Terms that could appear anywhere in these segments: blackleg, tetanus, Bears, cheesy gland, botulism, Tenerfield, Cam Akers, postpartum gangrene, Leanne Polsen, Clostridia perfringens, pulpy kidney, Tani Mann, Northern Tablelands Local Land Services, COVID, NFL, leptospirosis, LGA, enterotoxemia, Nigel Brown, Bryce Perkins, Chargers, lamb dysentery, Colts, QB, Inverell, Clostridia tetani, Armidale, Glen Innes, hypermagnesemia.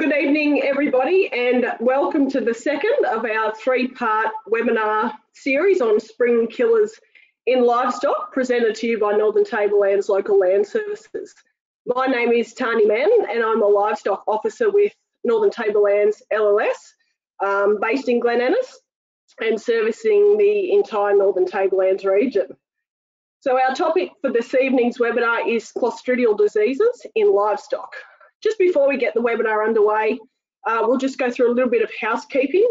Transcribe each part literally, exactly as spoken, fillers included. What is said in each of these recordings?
good evening, everybody, and welcome to the second of our three-part webinar series on spring killers in livestock, presented to you by Northern Tablelands Local Land Services. My name is Tani Mann, and I'm a livestock officer with Northern Tablelands L L S, um, based in Glen Innes, and servicing the entire Northern Tablelands region. So our topic for this evening's webinar is clostridial diseases in livestock. Just before we get the webinar underway, uh, we'll just go through a little bit of housekeeping.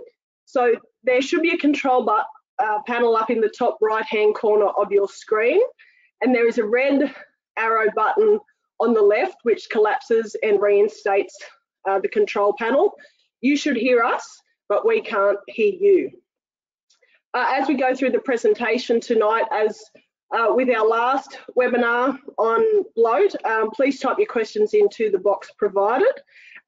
So there should be a control but, uh, panel up in the top right-hand corner of your screen, and there is a red arrow button on the left which collapses and reinstates uh, the control panel. You should hear us, but we can't hear you. Uh, as we go through the presentation tonight, as Uh, with our last webinar on bloat, um, please type your questions into the box provided,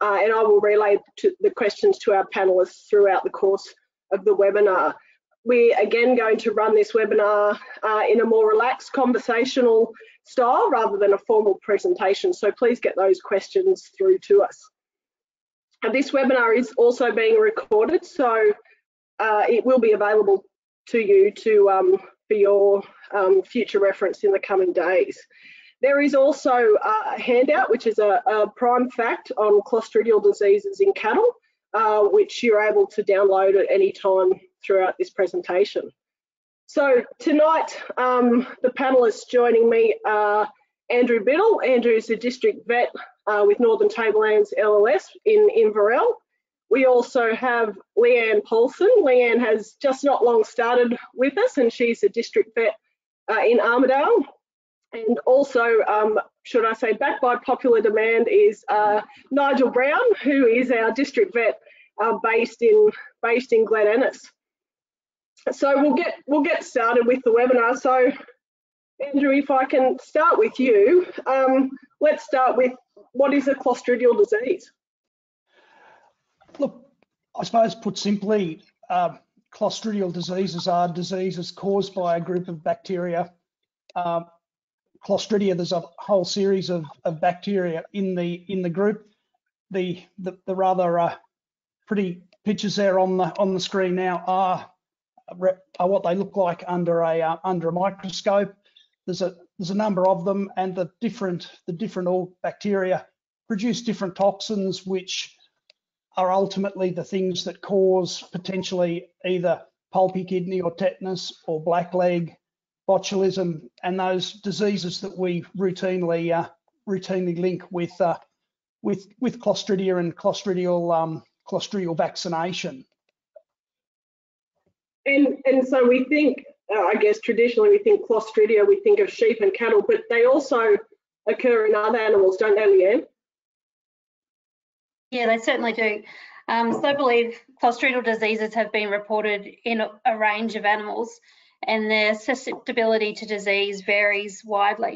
uh, and I will relay to the questions to our panellists throughout the course of the webinar. We're again going to run this webinar uh, in a more relaxed conversational style rather than a formal presentation, so please get those questions through to us. And this webinar is also being recorded, so uh, it will be available to you to um, for your um, future reference in the coming days. There is also a handout, which is a, a prime fact on clostridial diseases in cattle, uh, which you're able to download at any time throughout this presentation. So tonight, um, the panellists joining me are Andrew Biddle. Andrew's the district vet uh, with Northern Tablelands L L S in Inverell. We also have Leanne Polsen. Leanne has just not long started with us, and she's a district vet uh, in Armidale. And also, um, should I say, backed by popular demand is uh, Nigel Brown, who is our district vet uh, based in based in Glen Innes. So we'll get we'll get started with the webinar. So, Andrew, if I can start with you, um, let's start with what is a clostridial disease? Look, I suppose put simply, uh, clostridial diseases are diseases caused by a group of bacteria. Um, Clostridia, there's a whole series of, of bacteria in the in the group. The the, the rather uh, pretty pictures there on the on the screen now are, are what they look like under a uh, under a microscope. There's a there's a number of them, and the different the different all bacteria produce different toxins, which are ultimately the things that cause potentially either pulpy kidney or tetanus or blackleg, botulism, and those diseases that we routinely uh, routinely link with uh, with with Clostridia and clostridial um, clostridial vaccination. And and so we think, uh, I guess traditionally we think Clostridia, we think of sheep and cattle, but they also occur in other animals, don't they, Leanne? Yeah, they certainly do. Um, so I believe clostridial diseases have been reported in a, a range of animals, and their susceptibility to disease varies widely.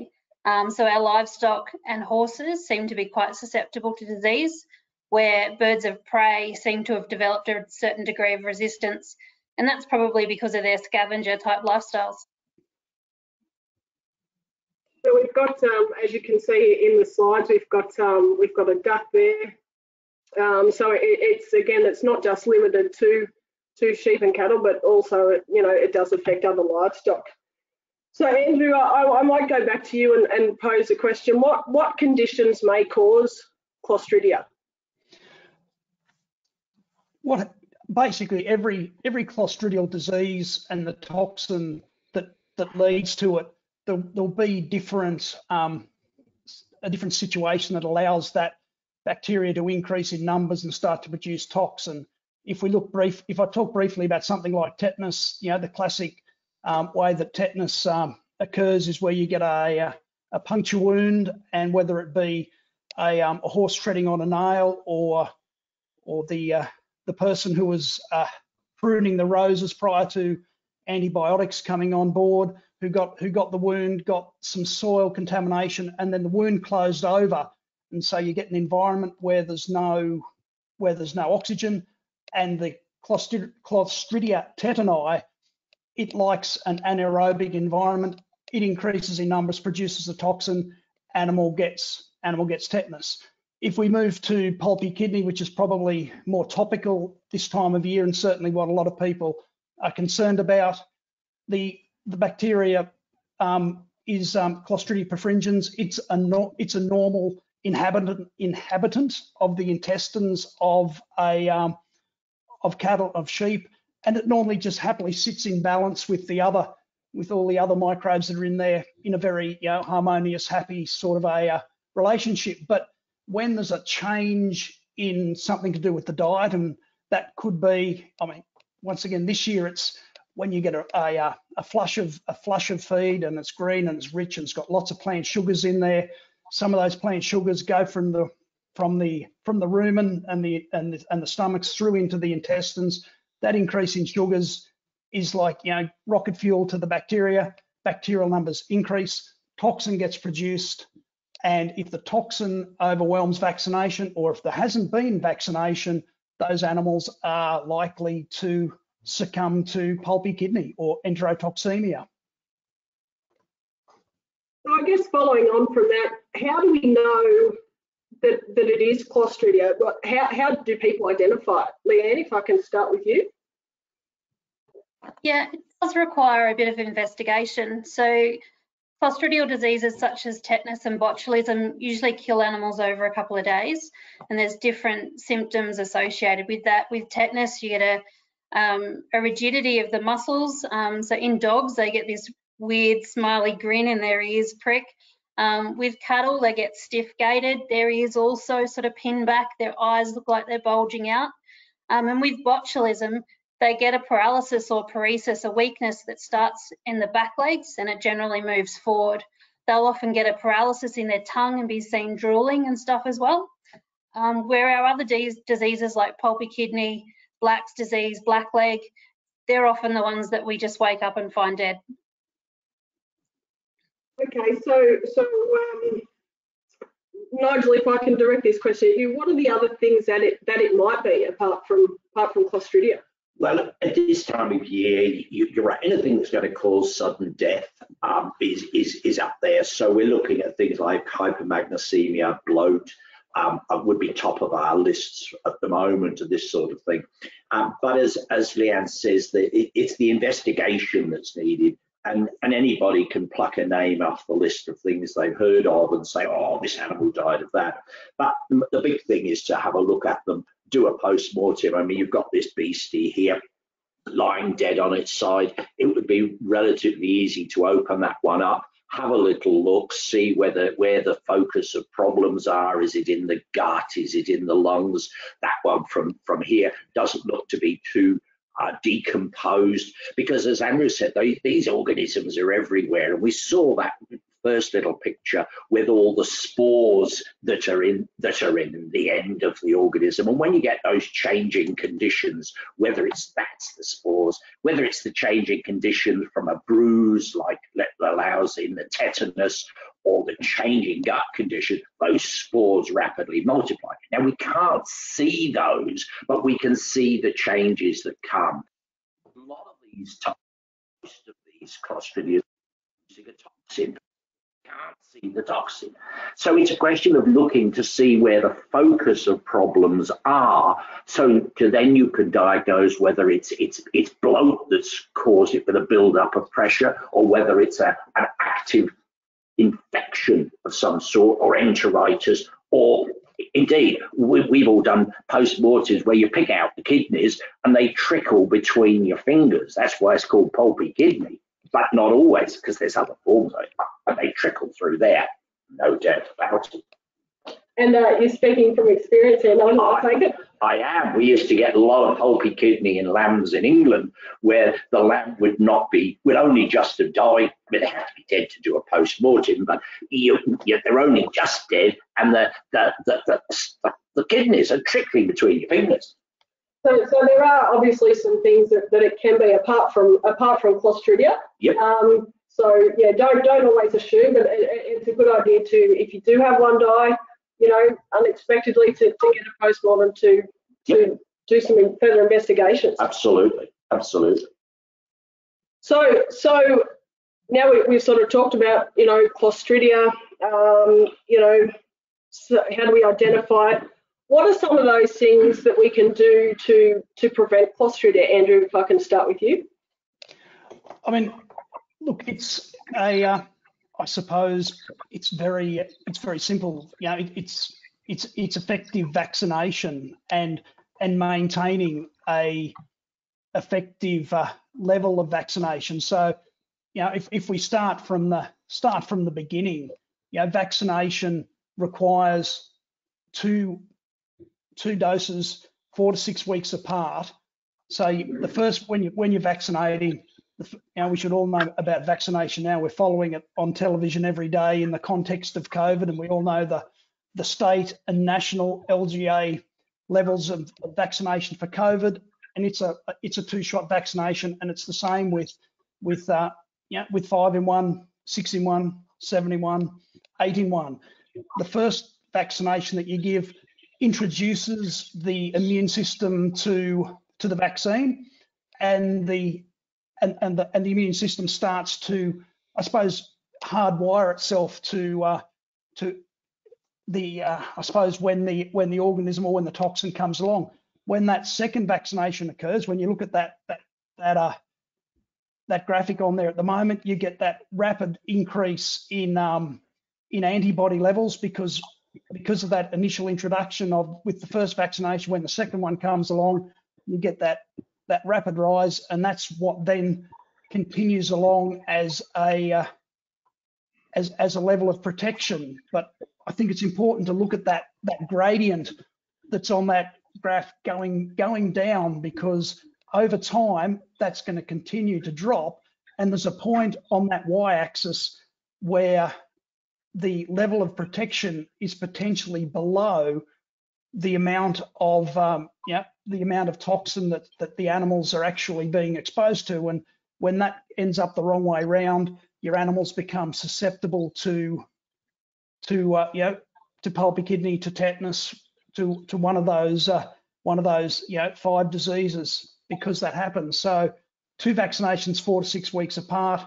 Um, so our livestock and horses seem to be quite susceptible to disease, where birds of prey seem to have developed a certain degree of resistance, and that's probably because of their scavenger type lifestyles. So we've got, um, as you can see in the slides, we've got um, we've got a duck there. Um, so it, it's again, it's not just limited to to sheep and cattle, but also it, you know it does affect other livestock. So Andrew, I, I might go back to you and, and pose a question: what what conditions may cause Clostridia? What basically every every clostridial disease and the toxin that that leads to it, there, there'll be different um, a different situation that allows that bacteria to increase in numbers and start to produce toxin. If we look brief, if I talk briefly about something like tetanus, you know, the classic um, way that tetanus um, occurs is where you get a, a puncture wound, and whether it be a, um, a horse treading on a nail, or or the uh, the person who was uh, pruning the roses prior to antibiotics coming on board, who got who got the wound, got some soil contamination, and then the wound closed over. And so you get an environment where there's no where there's no oxygen, and the Clostridia, Clostridia tetani, it likes an anaerobic environment. It increases in numbers, produces the toxin. Animal gets animal gets tetanus. If we move to pulpy kidney, which is probably more topical this time of year and certainly what a lot of people are concerned about, the, the bacteria um, is um, Clostridia perfringens. It's a, no, it's a normal inhabitant, inhabitant of the intestines of, a, um, of cattle, of sheep, and it normally just happily sits in balance with the other, with all the other microbes that are in there in a very you know, harmonious, happy sort of a uh, relationship. But when there's a change in something to do with the diet, and that could be, I mean, once again, this year it's when you get a, a, a flush of a flush of feed and it's green and it's rich and it's got lots of plant sugars in there. Some of those plant sugars go from the from the from the rumen and the and the, and the stomachs through into the intestines. That increase in sugars is like you know rocket fuel to the bacteria. Bacterial numbers increase. Toxin gets produced. And if the toxin overwhelms vaccination, or if there hasn't been vaccination, those animals are likely to succumb to pulpy kidney or enterotoxemia. So I guess following on from that, how do we know that, that it is Clostridia? How, how do people identify it? Leanne, if I can start with you. Yeah, it does require a bit of investigation. So clostridial diseases such as tetanus and botulism usually kill animals over a couple of days, and there's different symptoms associated with that. With tetanus, you get a, um, a rigidity of the muscles. Um, so in dogs, they get this weird smiley grin and their ears prick. Um, with cattle, they get stiff-gated. Their ears also sort of pin back. Their eyes look like they're bulging out. Um, and with botulism, they get a paralysis or paresis, a weakness that starts in the back legs and it generally moves forward. They'll often get a paralysis in their tongue and be seen drooling and stuff as well. Um, where our other diseases like pulpy kidney, Black's disease, blackleg, they're often the ones that we just wake up and find dead. Okay, so, so um, Nigel, if I can direct this question to you, what are the other things that it, that it might be apart from, apart from Clostridia? Well, at this time of year, you, you're right, anything that's going to cause sudden death um, is, is, is up there. So we're looking at things like hypermagnesemia, bloat, um, would be top of our lists at the moment, and this sort of thing. Um, but as, as Leanne says, the, it, it's the investigation that's needed. And, and anybody can pluck a name off the list of things they've heard of and say, oh, this animal died of that. But the big thing is to have a look at them, do a post-mortem. I mean, you've got this beastie here lying dead on its side. It would be relatively easy to open that one up, have a little look, see whether where the focus of problems are. Is it in the gut? Is it in the lungs? That one from, from here doesn't look to be too Uh, decomposed, because as Andrew said, they, these organisms are everywhere, and we saw that first little picture with all the spores that are in that are in the end of the organism. And when you get those changing conditions, whether it's that's the spores, whether it's the changing conditions from a bruise like allows in the tetanus, or the changing gut condition, those spores rapidly multiply. Now, we can't see those, but we can see the changes that come. A lot of these, most of these Clostridia using a toxin, can't see the toxin. So it's a question of looking to see where the focus of problems are, so to then you can diagnose whether it's it's it's bloat that's caused it with a build-up of pressure, or whether it's a, an active infection of some sort, or enteritis, or indeed we, we've all done post-mortems where you pick out the kidneys and they trickle between your fingers. That's why it's called pulpy kidney, but not always, because there's other forms of it, and they trickle through there, no doubt about it. And uh, you're speaking from experience here, Nigel, I take it? I am. We used to get a lot of pulpy kidney in lambs in England, where the lamb would not be, would only just have died, but they have to be dead to do a post-mortem, but you, you, they're only just dead, and the, the, the, the, the kidneys are trickling between your fingers. So, so there are obviously some things that, that it can be apart from apart from Clostridia. Yep. Um, so, yeah, don't, don't always assume, but it, it's a good idea to, if you do have one die, you know, unexpectedly to, to get a post-mortem to, to yep. do some further investigations. Absolutely, absolutely. So so now we, we've sort of talked about, you know, Clostridia, um, you know, So how do we identify it? What are some of those things that we can do to, to prevent Clostridia? Andrew, if I can start with you. I mean, look, it's a, uh, I suppose it's very, it's very simple. You know, it, it's, it's, it's effective vaccination and, and maintaining a effective uh, level of vaccination. So, you know, if, if we start from the, start from the beginning, you know, vaccination requires two, two doses four to six weeks apart. So you, the first, when you when you're vaccinating, you know, we should all know about vaccination now. We're following it on television every day in the context of COVID, and we all know the the state and national L G A levels of vaccination for COVID. And it's a it's a two-shot vaccination, and it's the same with with uh, you know, with five in one, six in one, seven in one, eight in one. The first vaccination that you give introduces the immune system to to the vaccine, and the and and the, and the immune system starts to, I suppose, hardwire itself to uh, to the uh, I suppose when the when the organism or when the toxin comes along. When that second vaccination occurs, when you look at that that that uh that graphic on there at the moment, you get that rapid increase in um in antibody levels because. Because of that initial introduction of with the first vaccination. When the second one comes along, you get that that rapid rise, and that's what then continues along as a uh, as as a level of protection. But I think it's important to look at that that gradient that's on that graph going going down, because over time that's going to continue to drop, and there's a point on that y-axis where the level of protection is potentially below the amount of um, yeah the amount of toxin that that the animals are actually being exposed to, and when that ends up the wrong way round, your animals become susceptible to to uh, you know, to pulpy kidney, to tetanus, to to one of those uh, one of those you know five diseases, because that happens. So two vaccinations four to six weeks apart,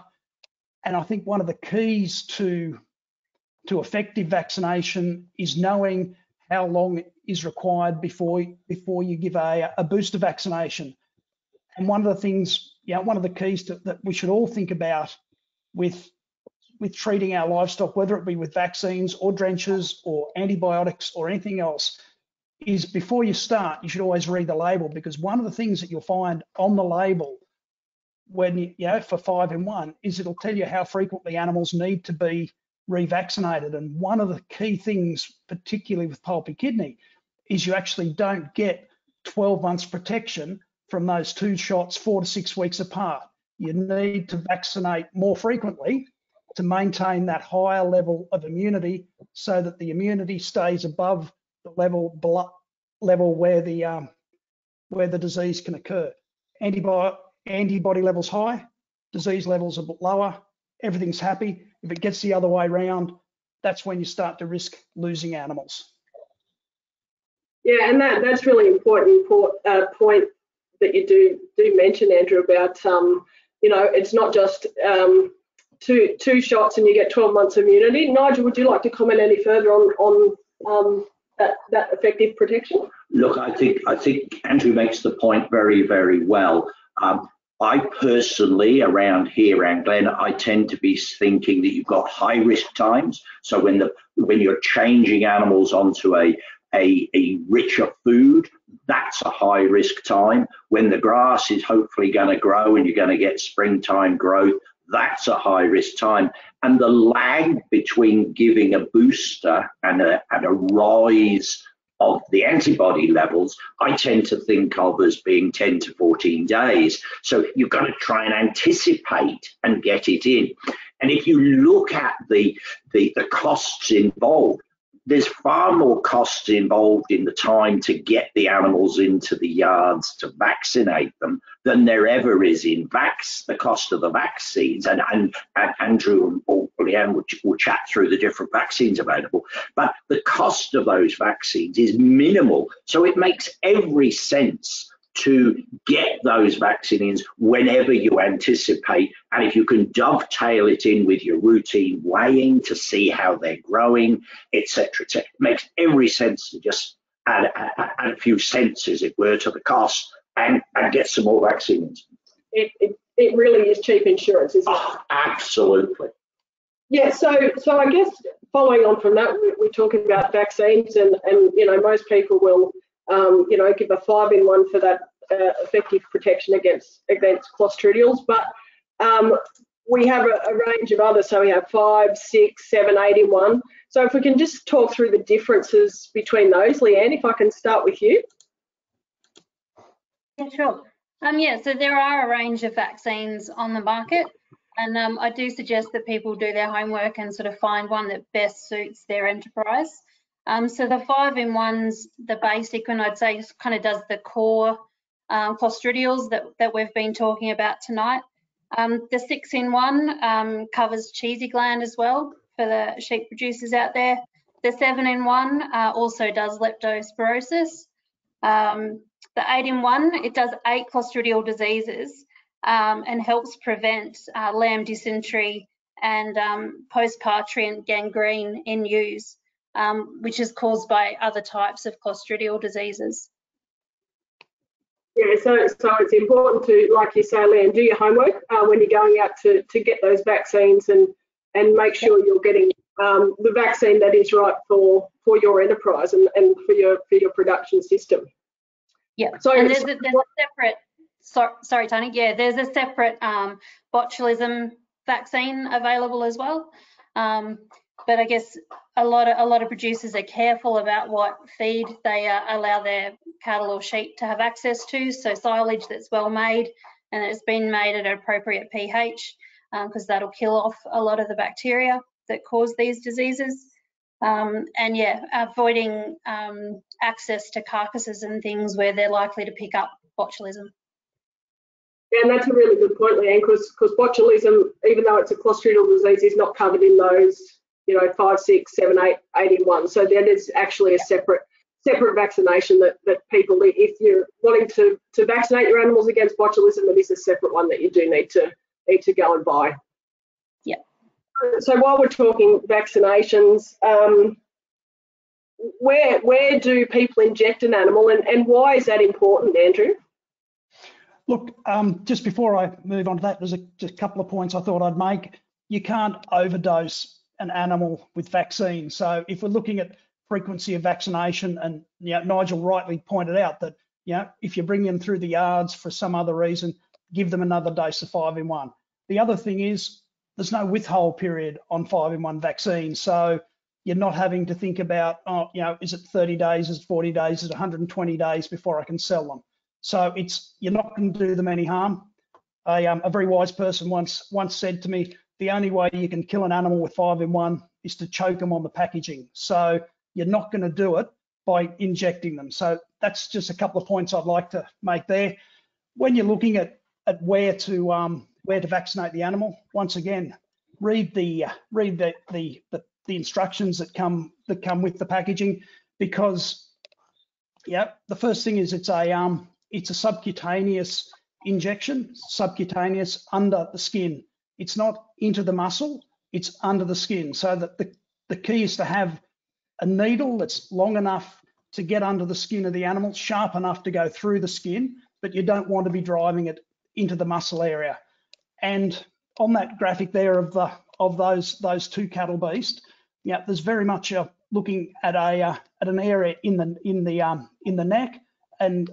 and I think one of the keys to to effective vaccination is knowing how long is required before before you give a, a booster vaccination. And one of the things, yeah, you know, one of the keys to, that we should all think about with with treating our livestock, whether it be with vaccines or drenches or antibiotics or anything else, is before you start, you should always read the label, because one of the things that you'll find on the label when you, you know, for five in one is it'll tell you how frequently animals need to be revaccinated. And one of the key things, particularly with pulpy kidney, is you actually don't get twelve months protection from those two shots four to six weeks apart. You need to vaccinate more frequently to maintain that higher level of immunity, so that the immunity stays above the level below, level where the um, where the disease can occur. Antibody antibody levels high, disease levels are lower. Everything's happy. If it gets the other way around, that's when you start to risk losing animals. Yeah, and that, that's really important point, uh, point that you do do mention, Andrew, about, um, you know, it's not just um, two two shots and you get twelve months immunity. Nigel, would you like to comment any further on, on um, that, that effective protection? Look, I think, I think Andrew makes the point very, very well. Um, I personally, around here and Glen, I tend to be thinking that you've got high risk times. So when the when you're changing animals onto a, a a richer food, that's a high risk time. When the grass is hopefully going to grow and you're going to get springtime growth, that's a high risk time. And the lag between giving a booster and a and a rise of the antibody levels, I tend to think of as being ten to fourteen days. So you've got to try and anticipate and get it in. And if you look at the, the, the costs involved, there's far more costs involved in the time to get the animals into the yards to vaccinate them than there ever is in vax, the cost of the vaccines. And, and, and Andrew and Leanne will, will chat through the different vaccines available. But the cost of those vaccines is minimal. So it makes every sense to get those vaccines whenever you anticipate. And if you can dovetail it in with your routine weighing to see how they're growing, et cetera, et cetera, it makes every sense to just add, add, add a few cents, as it were, to the cost and, and get some more vaccines. It, it, it really is cheap insurance, isn't it? Oh, absolutely. Yeah, so, so I guess following on from that, we're talking about vaccines, and, and you know, most people will Um, you know, give a five in one for that uh, effective protection against against clostridials. But um, we have a, a range of others, so we have five, six, seven, eight in one. So if we can just talk through the differences between those, Leanne, if I can start with you. Yeah, sure. Um, yeah, so there are a range of vaccines on the market, and um, I do suggest that people do their homework and sort of find one that best suits their enterprise. Um, so the five in one's the basic one, I'd say, kind of does the core um, clostridials that, that we've been talking about tonight. Um, the six in one um, covers cheesy gland as well for the sheep producers out there. The seven in one uh, also does leptospirosis. Um, the eight in one, it does eight clostridial diseases um, and helps prevent uh, lamb dysentery and um, postpartum gangrene in ewes. Um, which is caused by other types of clostridial diseases. Yeah, so, so it's important to, like you say, Leanne, do your homework uh, when you're going out to, to get those vaccines and, and make sure you're getting um, the vaccine that is right for, for your enterprise and, and for your for your production system. Yeah, so and there's, a, there's a separate, so, sorry, Tani, yeah, there's a separate um, botulism vaccine available as well. Um, But I guess a lot of a lot of producers are careful about what feed they uh, allow their cattle or sheep to have access to. So silage that's well made and it's been made at an appropriate pH, because um, that'll kill off a lot of the bacteria that cause these diseases. Um, and yeah, avoiding um, access to carcasses and things where they're likely to pick up botulism. Yeah, and that's a really good point, Leanne, because because botulism, even though it's a clostridial disease, is not covered in those, you know, five, six, seven, eight, eight in one. So then there's actually a separate separate vaccination that, that people, if you're wanting to, to vaccinate your animals against botulism, it is a separate one that you do need to need to go and buy. Yeah. So while we're talking vaccinations, um, where where do people inject an animal, and, and why is that important, Andrew? Look, um, just before I move on to that, there's a, just a couple of points I thought I'd make. You can't overdose an animal with vaccine. So if we're looking at frequency of vaccination, and you know, Nigel rightly pointed out that, you know, if you bring them through the yards for some other reason, give them another dose of five in one. The other thing is there's no withhold period on five in one vaccine. So you're not having to think about, oh, you know, is it thirty days, is it forty days, is it one hundred twenty days before I can sell them? So it's, you're not going to do them any harm. A, um, a very wise person once once said to me, the only way you can kill an animal with five in one is to choke them on the packaging. So you're not going to do it by injecting them. So that's just a couple of points I'd like to make there. When you're looking at, at where to um, where to vaccinate the animal, once again, read the uh, read the, the the the instructions that come that come with the packaging, because yeah, the first thing is it's a um it's a subcutaneous injection, subcutaneous under the skin. It's not into the muscle, it's under the skin. So that the, the key is to have a needle that's long enough to get under the skin of the animal, sharp enough to go through the skin, but you don't want to be driving it into the muscle area. And on that graphic there of the of those those two cattle beasts, yeah, there's very much a looking at a uh, at an area in the in the um in the neck and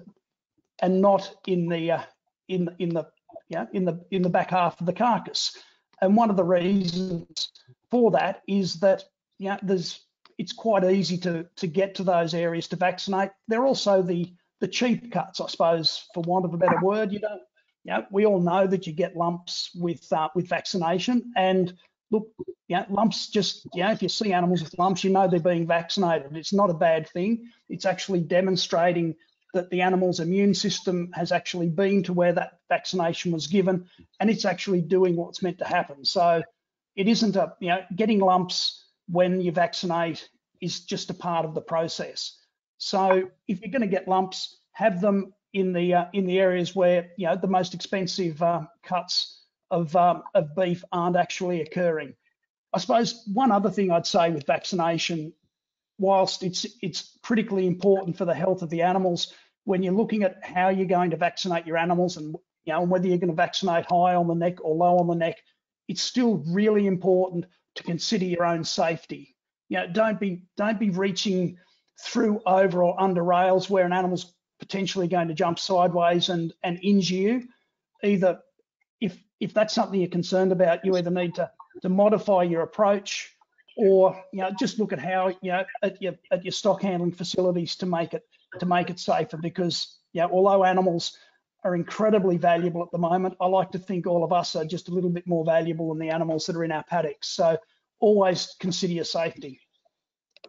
and not in the uh, in in the Yeah, in the in the back half of the carcass. And one of the reasons for that is that, yeah, there's it's quite easy to to get to those areas to vaccinate. They're also the the cheap cuts, I suppose, for want of a better word. You don't, yeah, we all know that you get lumps with uh, with vaccination. And look, yeah, lumps just yeah, if you see animals with lumps, you know they're being vaccinated. It's not a bad thing. It's actually demonstrating that the animal's immune system has actually been to where that vaccination was given, and it's actually doing what's meant to happen. So it isn't a, you know, getting lumps when you vaccinate is just a part of the process. So if you're going to get lumps, have them in the uh, in the areas where, you know, the most expensive um, cuts of um, of beef aren't actually occurring. I suppose one other thing I'd say with vaccination, whilst it's it's critically important for the health of the animals, when you're looking at how you're going to vaccinate your animals and, you know, and whether you're going to vaccinate high on the neck or low on the neck, it's still really important to consider your own safety. You know, don't be don't be reaching through, over or under rails where an animal's potentially going to jump sideways and and injure you. Either if if that's something you're concerned about, you either need to to modify your approach, or, you know, just look at how, you know, at your at your stock handling facilities to make it to make it safer. Because, you know, although animals are incredibly valuable at the moment, I like to think all of us are just a little bit more valuable than the animals that are in our paddocks. So always consider your safety.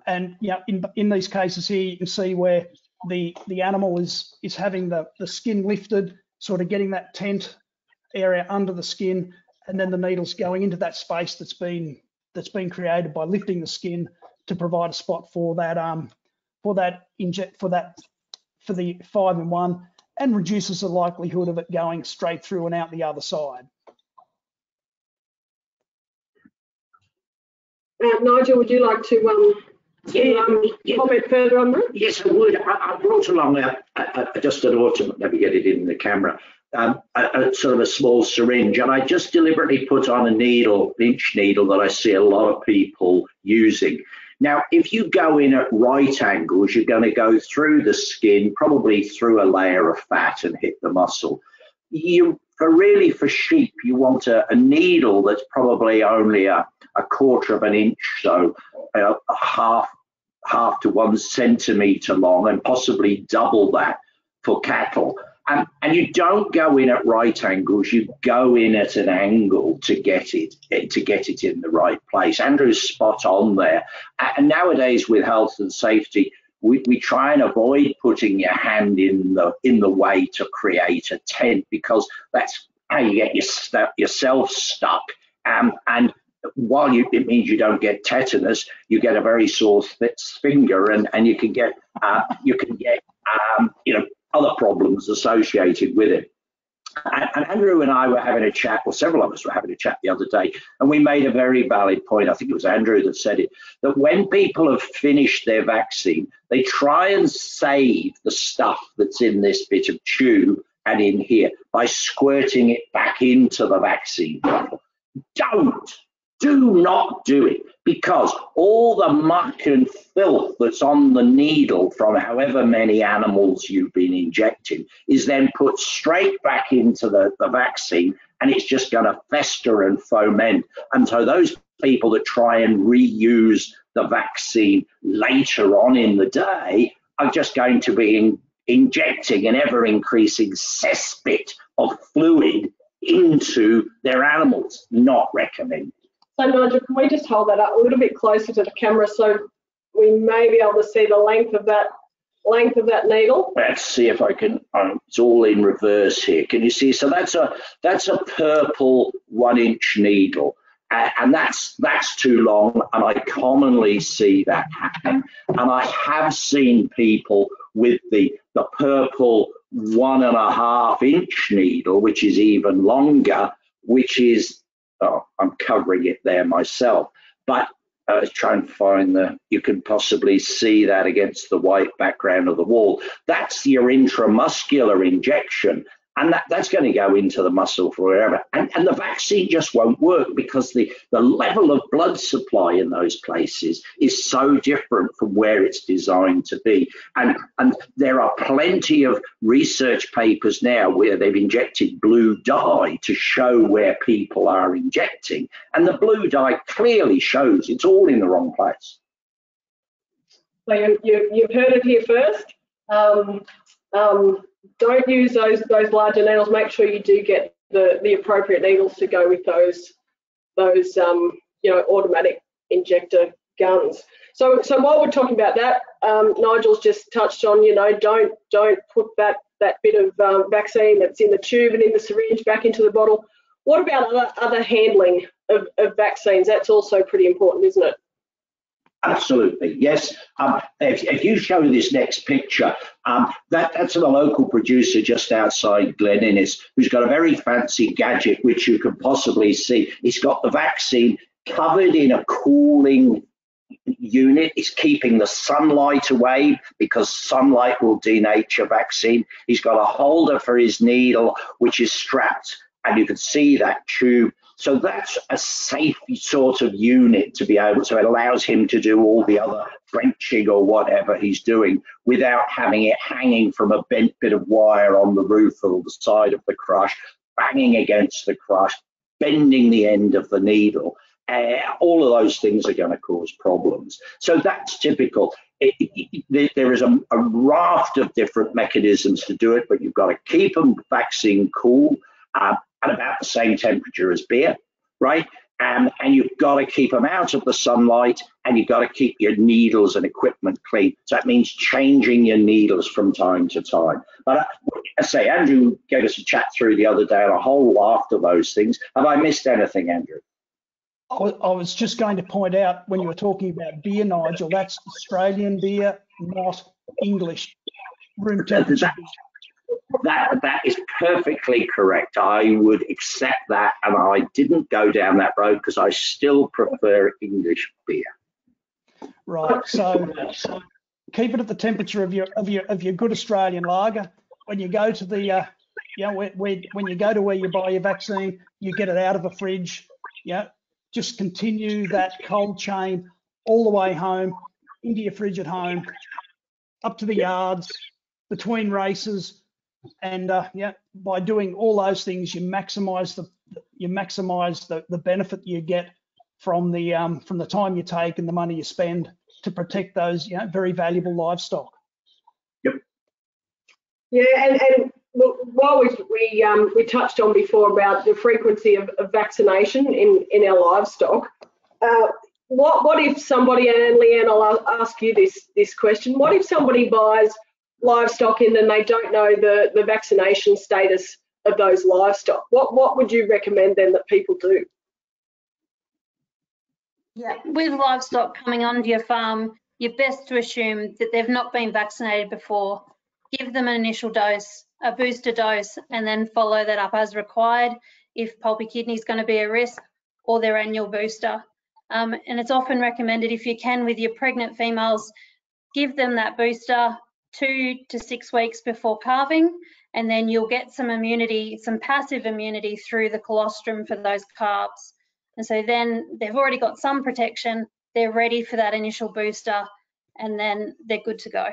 And, you know, in in these cases here, you can see where the the animal is is having the the skin lifted, sort of getting that tent area under the skin, and then the needle's going into that space that's been that's been created by lifting the skin to provide a spot for that um for that inject for that for the five in one, and reduces the likelihood of it going straight through and out the other side. Uh, Nigel, would you like to um, yeah, um, yeah. comment further on that? Yes, I would. I, I brought along a, a, a, just an autumn, let me get it in the camera, um, a, a sort of a small syringe, and I just deliberately put on a needle, inch needle, that I see a lot of people using. Now, if you go in at right angles, you're going to go through the skin, probably through a layer of fat, and hit the muscle. You, for really, for sheep, you want a, a needle that's probably only a, a quarter of an inch, so a, a half, half to one centimetre long, and possibly double that for cattle. And, and you don't go in at right angles, you go in at an angle to get it to get it in the right place. Andrew's spot on there. And nowadays, with health and safety, we, we try and avoid putting your hand in the in the way to create a tent, because that's how you get your st yourself stuck. Um, and while you, it means you don't get tetanus, you get a very sore finger, and and you can get uh, you can get um, you know, other problems associated with it. And, and Andrew and I were having a chat, or several of us were having a chat the other day, and we made a very valid point. I think it was Andrew that said it, that when people have finished their vaccine, they try and save the stuff that's in this bit of tube and in here by squirting it back into the vaccine bottle. Don't, do not do it, because all the muck and filth that's on the needle from however many animals you've been injecting is then put straight back into the, the vaccine, and it's just going to fester and foment. And so those people that try and reuse the vaccine later on in the day are just going to be in, injecting an ever-increasing cesspit of fluid into their animals. Not recommended. So Nigel, can we just hold that up a little bit closer to the camera so we may be able to see the length of that length of that needle? Let's see if I can. Um, it's all in reverse here. Can you see? So that's a that's a purple one-inch needle, uh, and that's that's too long. And I commonly see that happen. And I have seen people with the the purple one and a half inch needle, which is even longer, which is. Oh, I'm covering it there myself, but I was trying to find the, you can possibly see that against the white background of the wall. That's your intramuscular injection, and that, that's going to go into the muscle forever. And, and the vaccine just won't work, because the, the level of blood supply in those places is so different from where it's designed to be. And, and there are plenty of research papers now where they've injected blue dye to show where people are injecting. And the blue dye clearly shows it's all in the wrong place. So you, you, you've heard it here first. Um, um, Don't use those those larger needles. Make sure you do get the the appropriate needles to go with those those um, you know, automatic injector guns. So so while we're talking about that, um, Nigel's just touched on, you know, don't don't put that that bit of um, vaccine that's in the tube and in the syringe back into the bottle. What about other other handling of, of vaccines? That's also pretty important, isn't it? Absolutely, yes. Um, if, if you show this next picture, um, that, that's a local producer just outside Glen Innes who's got a very fancy gadget, which you can possibly see. He's got the vaccine covered in a cooling unit. It's keeping the sunlight away because sunlight will denature vaccine. He's got a holder for his needle, which is strapped, and you can see that tube. So that's a safe sort of unit to be able, so it allows him to do all the other Frenching or whatever he's doing without having it hanging from a bent bit of wire on the roof or the side of the crush, banging against the crush, bending the end of the needle. Uh, all of those things are going to cause problems. So that's typical. It, it, it, there is a, a raft of different mechanisms to do it, but you've got to keep them vaccine cool. Uh, at about the same temperature as beer, right? Um, and you've got to keep them out of the sunlight, and you've got to keep your needles and equipment clean. So that means changing your needles from time to time. But uh, I say, Andrew gave us a chat through the other day and a whole raft of those things. Have I missed anything, Andrew? I was just going to point out, when you were talking about beer, Nigel, that's Australian beer, not English room temperature. That that is perfectly correct. I would accept that, and I didn't go down that road because I still prefer English beer. Right. So, so keep it at the temperature of your of your of your good Australian lager. When you go to the, uh, you know, where, where, when you go to where you buy your vaccine, you get it out of the fridge. Yeah. You know, just continue that cold chain all the way home, into your fridge at home, up to the yards, between races. And uh, yeah, by doing all those things, you maximise the you maximise the, the benefit you get from the um, from the time you take and the money you spend to protect those, you know, very valuable livestock. Yep. Yeah, and, and while we we um, we touched on before about the frequency of, of vaccination in in our livestock, uh, what what if somebody, and Leanne, I'll ask you this this question: what if somebody buys livestock in and they don't know the the vaccination status of those livestock? What what would you recommend then that people do? Yeah, with livestock coming onto your farm, you're best to assume that they've not been vaccinated before. Give them an initial dose, a booster dose, and then follow that up as required if pulpy kidney is going to be a risk, or their annual booster. Um, and it's often recommended, if you can, with your pregnant females, give them that booster two to six weeks before calving, and then you'll get some immunity, some passive immunity through the colostrum for those calves. And so then they've already got some protection, they're ready for that initial booster, and then they're good to go.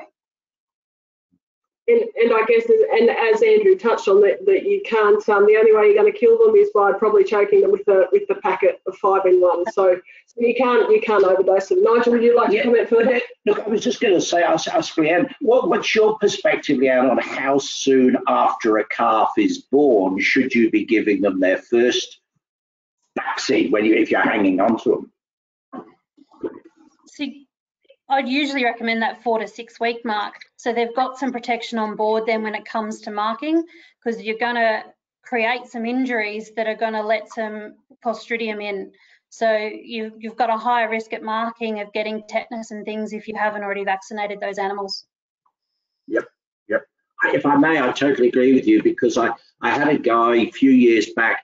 And, and I guess, and as Andrew touched on, that, that you can't, um, the only way you're going to kill them is by probably choking them with the, with the packet of five in one. So, so you can't you can't overdose them. Nigel, would you like yeah. to comment further? Look, I was just going to say, ask, ask Leanne, what, what's your perspective, Leanne, on how soon after a calf is born should you be giving them their first vaccine when you, if you're hanging on to them? So, I'd usually recommend that four to six week mark. So they've got some protection on board then when it comes to marking, because you're going to create some injuries that are going to let some Clostridium in. So you, you've got a higher risk at marking of getting tetanus and things if you haven't already vaccinated those animals. Yep, yep. If I may, I totally agree with you, because I, I had a guy a few years back,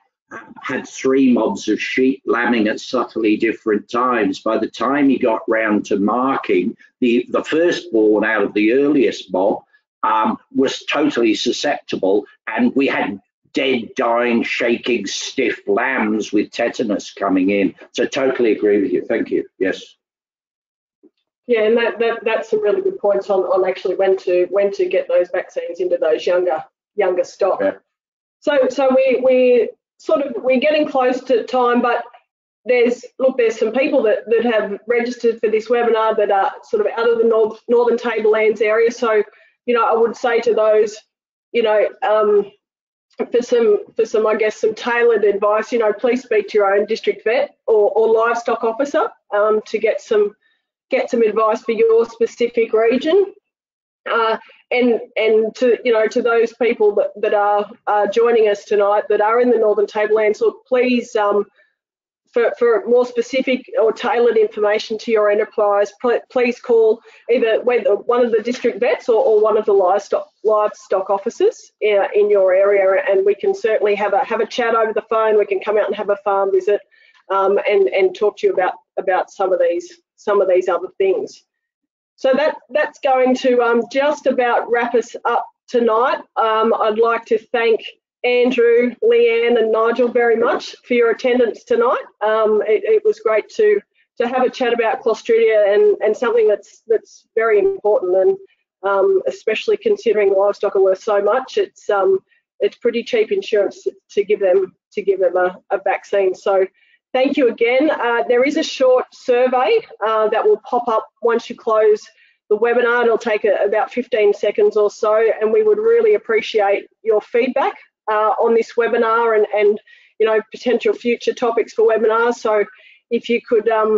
had three mobs of sheep lambing at subtly different times. By the time he got round to marking, the, the firstborn out of the earliest mob um, was totally susceptible, and we had dead, dying, shaking, stiff lambs with tetanus coming in. So totally agree with you. Thank you. Yes. Yeah, and that, that that's some really good points on, on actually when to when to get those vaccines into those younger younger stock. Yeah. So so we we sort of, we're getting close to time, but there's, look, there's some people that, that have registered for this webinar that are sort of out of the north, Northern Tablelands area. So, you know, I would say to those, you know, um, for some, for some, I guess, some tailored advice, you know, please speak to your own district vet or, or livestock officer um, to get some, get some advice for your specific region. Uh, and and to you know to those people that, that are, are joining us tonight that are in the Northern Tablelands, look, please um, for, for more specific or tailored information to your enterprise, please call either one of the district vets or, or one of the livestock livestock officers in, in your area, and we can certainly have a have a chat over the phone. We can come out and have a farm visit um, and and talk to you about about some of these some of these other things. So that that's going to um, just about wrap us up tonight. Um, I'd like to thank Andrew, Leanne and Nigel very much for your attendance tonight. Um, it, it was great to to have a chat about Clostridia and, and something that's that's very important, and um, especially considering livestock are worth so much. It's um, it's pretty cheap insurance to give them to give them a, a vaccine. So thank you again. Uh, there is a short survey uh, that will pop up once you close the webinar. It'll take a, about fifteen seconds or so, and we would really appreciate your feedback Uh, on this webinar and, and you know, potential future topics for webinars. So if you could um,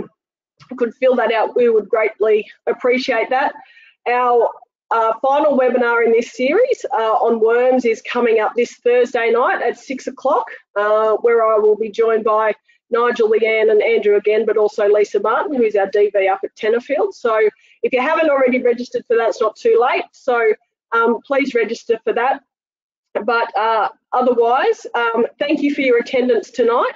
could fill that out, we would greatly appreciate that. Our uh, final webinar in this series uh, on worms is coming up this Thursday night at six o'clock, uh, where I will be joined by Nigel, Leanne and Andrew again, but also Lisa Martin, who's our D V up at Tenerfield. So if you haven't already registered for that, it's not too late. So um, please register for that. But uh, otherwise, um, thank you for your attendance tonight.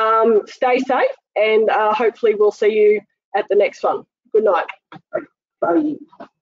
Um, stay safe, and uh, hopefully we'll see you at the next one. Good night. Bye.